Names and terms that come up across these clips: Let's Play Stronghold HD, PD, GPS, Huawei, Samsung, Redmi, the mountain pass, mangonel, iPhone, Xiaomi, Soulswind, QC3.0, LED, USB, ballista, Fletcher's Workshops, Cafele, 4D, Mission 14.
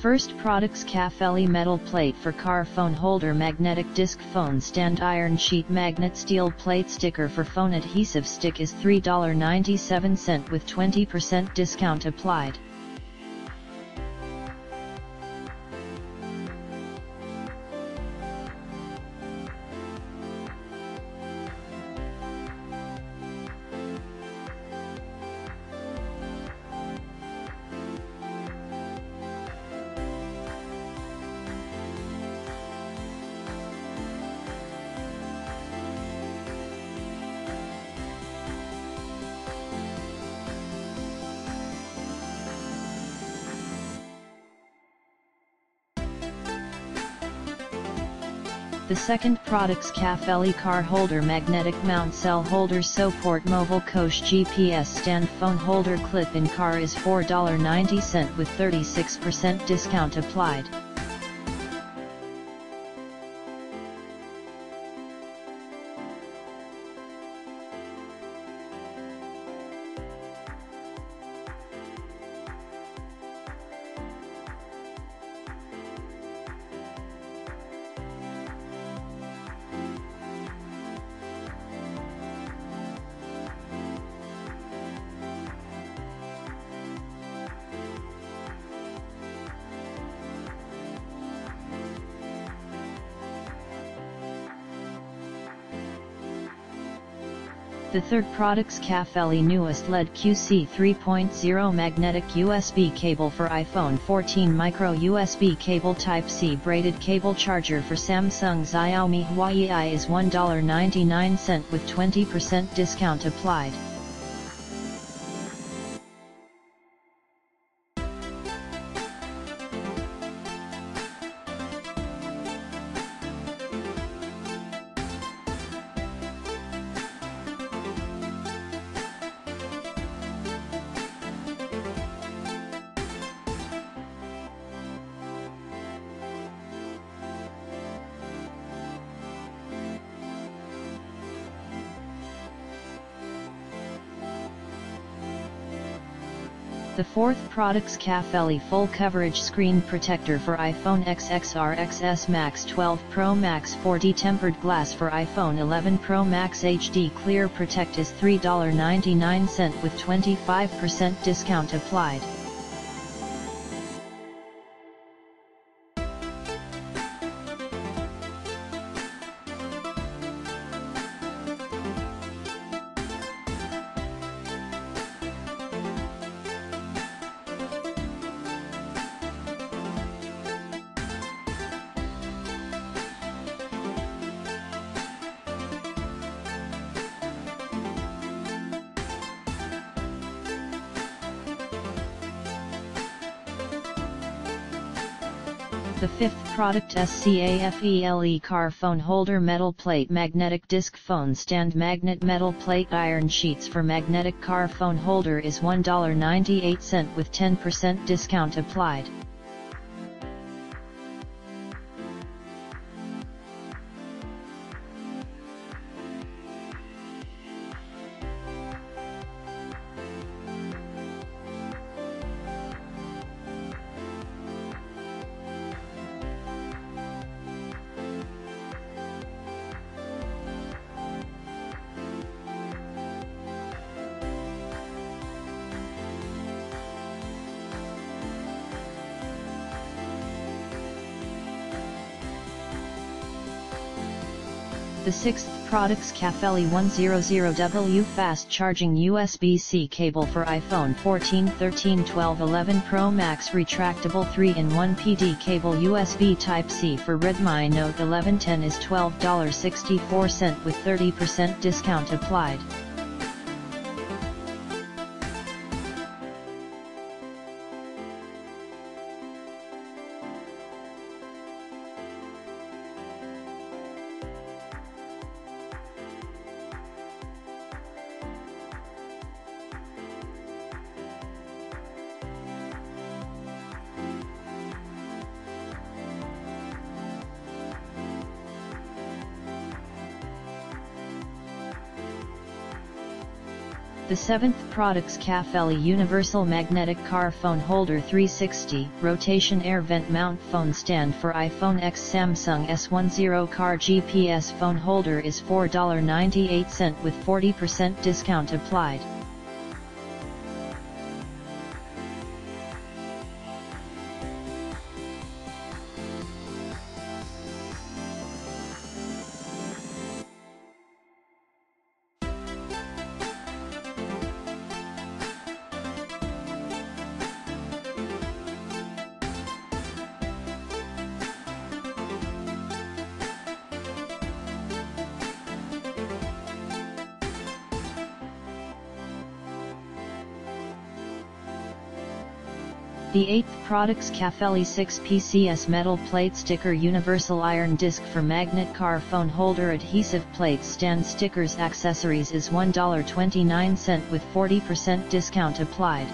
first products: Cafele metal plate for car, phone holder, magnetic disc phone stand, iron sheet magnet, steel plate sticker for phone, adhesive stick is $3.97 with 20% discount applied. The second products: Cafele car holder, magnetic mount, cell holder, support, mobile coach, GPS stand, phone holder, clip-in car is $4.90 with 36% discount applied. The third products: Cafele newest LED QC 3.0 magnetic USB cable for iPhone 14 micro, USB cable Type-C, braided cable charger for Samsung, Xiaomi, Huawei is $1.99 with 20% discount applied. The fourth products: Cafele full coverage screen protector for iPhone XR, XS Max, 12 Pro Max 4D, tempered glass for iPhone 11 Pro Max HD, clear protect is $3.99 with 25% discount applied. The fifth product: Cafele car, phone holder, metal plate, magnetic disc phone stand, magnet metal plate, iron sheets for magnetic car, phone holder is $1.98 with 10% discount applied. The sixth products: Cafele 100W fast charging USB-C cable for iPhone 14, 13, 12, 11 Pro Max, retractable 3-in-1 PD cable, USB Type-C for Redmi Note 11 10 is $12.64 with 30% discount applied. The seventh product's Cafele Universal Magnetic Car Phone Holder 360 Rotation Air Vent Mount Phone Stand for iPhone X. Samsung S10 Car GPS Phone Holder is $4.98 with 40% discount applied. The eighth product's Cafele 6 PCS Metal Plate Sticker Universal Iron Disc for Magnet Car Phone Holder Adhesive Plate Stand Stickers Accessories is $1.29 with 40% discount applied.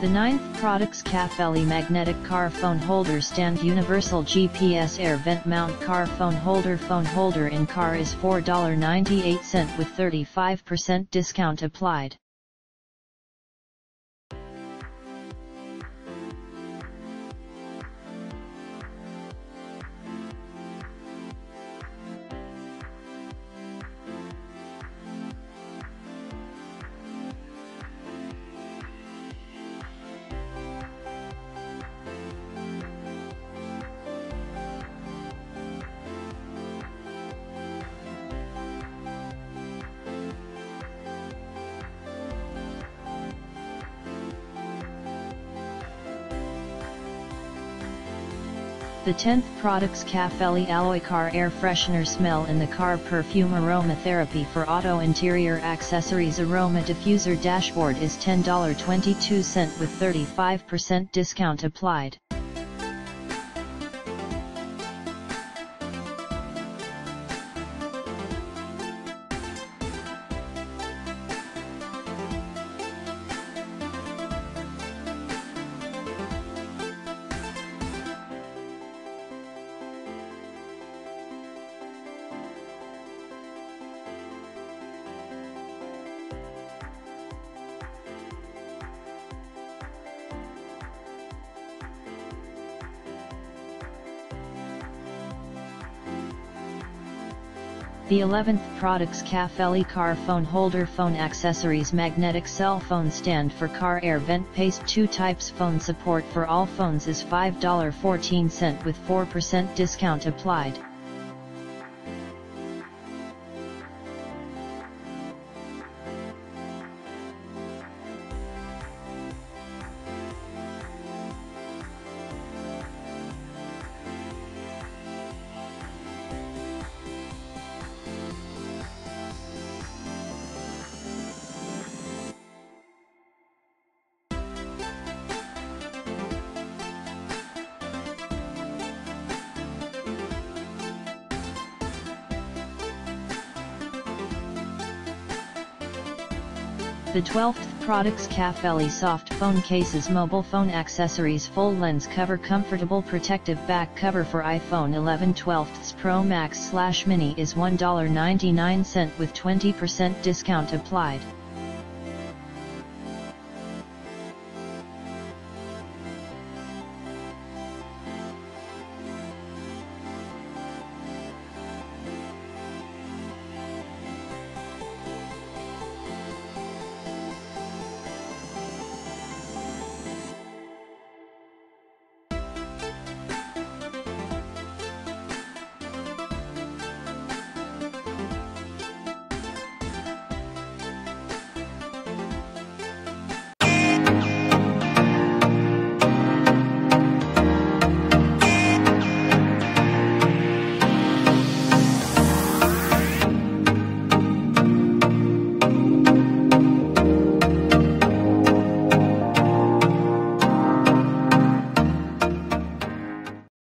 The ninth product's Cafele Magnetic Car Phone Holder Stand Universal GPS Air Vent Mount Car Phone Holder in car is $4.98 with 35% discount applied. The 10th product's Cafele Alloy Car Air Freshener Smell in the Car Perfume Aromatherapy for Auto Interior Accessories Aroma Diffuser Dashboard is $10.22 with 35% discount applied. The 11th product's Cafele Car Phone Holder Phone Accessories Magnetic Cell Phone Stand for Car Air Vent Paste 2 Types Phone Support for all phones is $5.14 with 4% discount applied. The 12th product's Cafele Soft Phone Cases Mobile Phone Accessories Full Lens Cover Comfortable Protective Back Cover for iPhone 11/12 Pro Max/Mini is $1.99 with 20% discount applied.